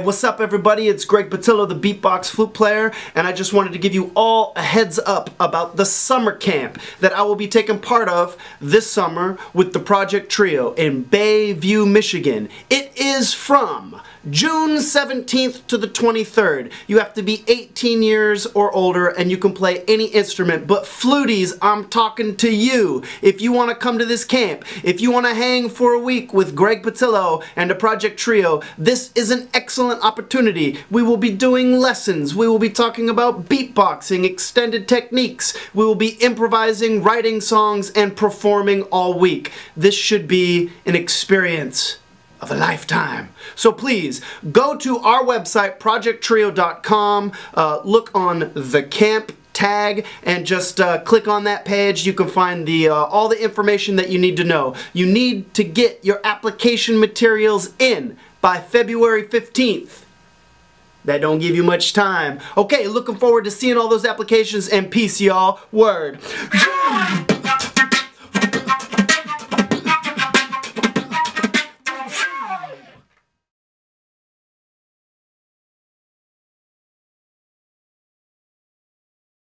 Hey, what's up everybody? It's Greg Patillo, the beatbox flute player, and I just wanted to give you all a heads up about the summer camp that I will be taking part of this summer with the Project Trio in Bayview, Michigan. It is from June 17th to the 23rd. You have to be 18 years or older and you can play any instrument, but fluties, I'm talking to you. If you want to come to this camp, if you want to hang for a week with Greg Patillo and the Project Trio, this is an excellent opportunity. We will be doing lessons. We will be talking about beatboxing, extended techniques. We will be improvising, writing songs, and performing all week. This should be an experience of a lifetime. So please, go to our website, projecttrio.com, look on the camp tag, and just click on that page. You can find the all the information that you need to know. You need to get your application materials in by February 15th. That don't give you much time. Okay, looking forward to seeing all those applications, and peace, y'all. Word.